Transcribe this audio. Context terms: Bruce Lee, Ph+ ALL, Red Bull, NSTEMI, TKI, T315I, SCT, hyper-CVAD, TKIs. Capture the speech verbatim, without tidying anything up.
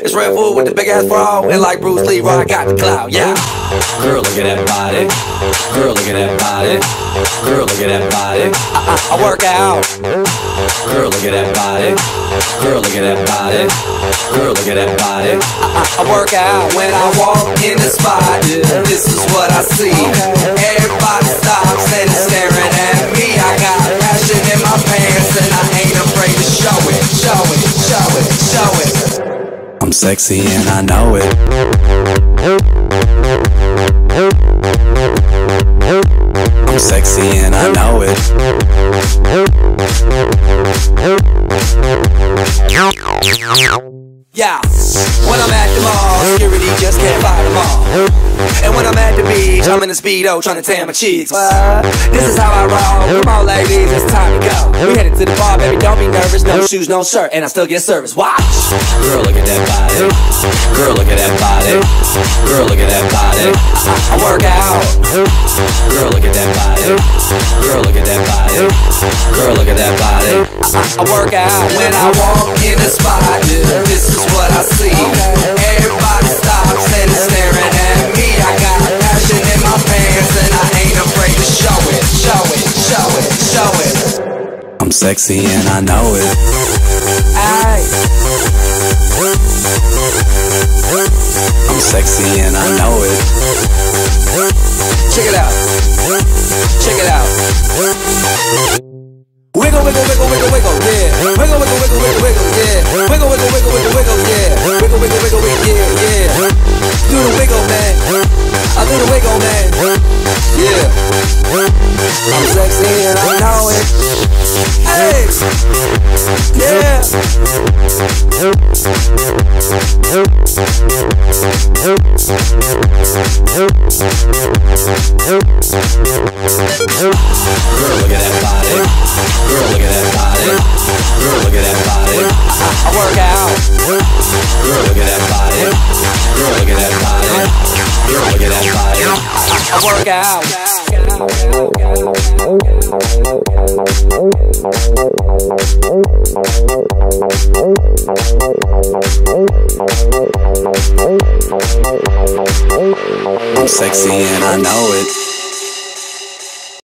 It's Red Bull with the big ass bra, and like Bruce Lee, I got the clout, yeah. Girl, look at that body. Girl, look at that body. Girl, look at that body. I, I, I work out. Girl, look at that body. Girl, look at that body. Girl, look at that body. I, I, I work out. When I walk in the spot, yeah, this is what I see. Everybody stops and is staring at me. I got passion in my pants, and I ain't afraid to show it, show it, show it, show it. I'm sexy and I know it. I'm sexy and I know it. Yeah, when I'm at the mall, security just can't buy them all. And when I'm at the beach, I'm in a Speedo trying to tan my cheeks. What? This is how I roll. Come on, ladies, it's time to go. We headed to the bar, baby, don't be nervous. No shoes, no shirt, and I still get service. Watch! Girl, look at that body. Girl, look at that body. Girl, look at that body. I, I work out. Girl, look at that body. Girl, look at that body. Girl, look at that body. I, I work out. When I walk in the spot, yeah, this is what I see. Everybody stops and is staring at me. I got passion in my pants, and I ain't afraid to show it, show it, show it, show it. I'm sexy and I know it. Aye. I'm sexy and I know it. Check it out. Check it out. Wiggle, wiggle, wiggle, wiggle, wiggle, yeah. Wiggle, wiggle, wiggle, wiggle, wiggle, yeah. Wiggle, wiggle, wiggle, wiggle, wiggle, yeah. Wiggle, wiggle, wiggle, wiggle, yeah, yeah. Do the wiggle, man. I do the wiggle, man. Yeah. I'm sexy and I know it. Hey. Yeah. Girl, look at that body. Girl, look at that body. Girl, look at that body. I, I work out. Girl, look at that body. Girl, look at that body. Girl, look at that body. I, I work out. I'm sexy and I know it.